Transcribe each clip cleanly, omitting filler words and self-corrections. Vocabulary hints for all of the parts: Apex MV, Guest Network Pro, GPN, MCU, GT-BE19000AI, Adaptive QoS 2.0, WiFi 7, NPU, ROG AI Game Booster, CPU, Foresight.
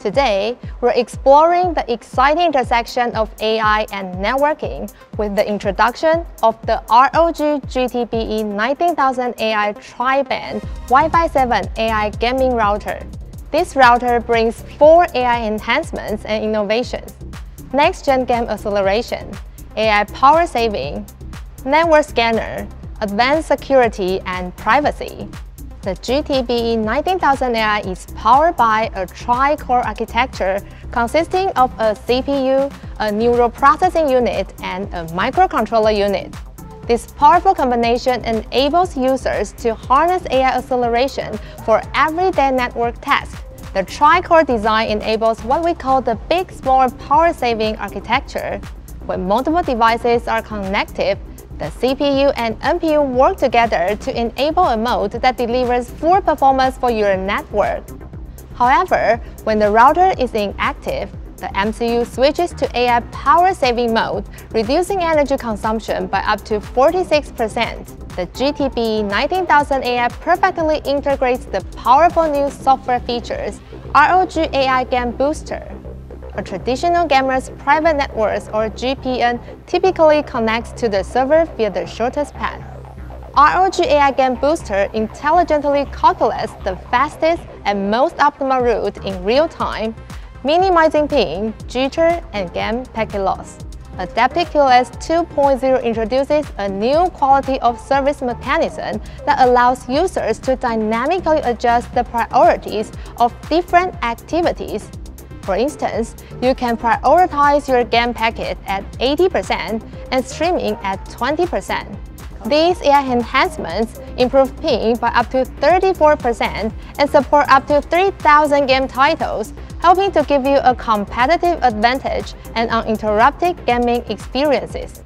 Today, we're exploring the exciting intersection of AI and networking with the introduction of the ROG GT-BE19000AI tri-band Wi-Fi 7 AI gaming router. This router brings four AI enhancements and innovations: next-gen game acceleration, AI power saving, network scanner, advanced security and privacy. The GT-BE19000AI is powered by a tri-core architecture consisting of a CPU, a neural processing unit, and a microcontroller unit. This powerful combination enables users to harness AI acceleration for everyday network tasks. The tri-core design enables what we call the big small power-saving architecture. When multiple devices are connected, the CPU and NPU work together to enable a mode that delivers full performance for your network. However, when the router is inactive, the MCU switches to AI power-saving mode, reducing energy consumption by up to 46%. The GT-BE19000AI perfectly integrates the powerful new software features ROG AI Game Booster. A traditional gamer's private networks, or GPN, typically connects to the server via the shortest path. ROG AI Game Booster intelligently calculates the fastest and most optimal route in real time, minimizing ping, jitter, and game packet loss. Adaptive QoS 2.0 introduces a new quality of service mechanism that allows users to dynamically adjust the priorities of different activities. For instance, you can prioritize your game packet at 80% and streaming at 20%. These AI enhancements improve ping by up to 34% and support up to 3,000 game titles, helping to give you a competitive advantage and uninterrupted gaming experiences.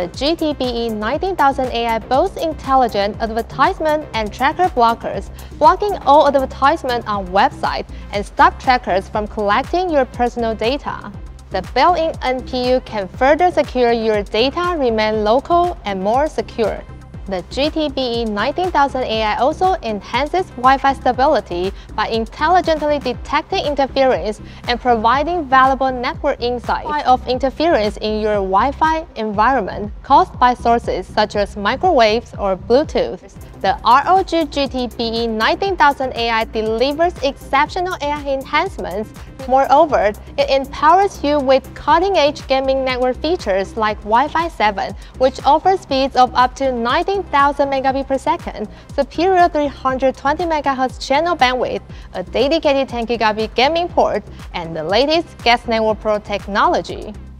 The GT-BE19000AI boasts intelligent advertisement and tracker blockers, blocking all advertisements on websites and stop trackers from collecting your personal data. The built-in NPU can further secure your data, remain local and more secure. The GT-BE19000AI also enhances Wi-Fi stability by intelligently detecting interference and providing valuable network insights of interference in your Wi-Fi environment caused by sources such as microwaves or Bluetooth. The ROG GT-BE19000AI delivers exceptional AI enhancements. Moreover, it empowers you with cutting-edge gaming network features like Wi-Fi 7, which offers speeds of up to 19,000 megabits per second, superior 320 MHz channel bandwidth, a dedicated 10 gigabit gaming port, and the latest Guest Network Pro technology.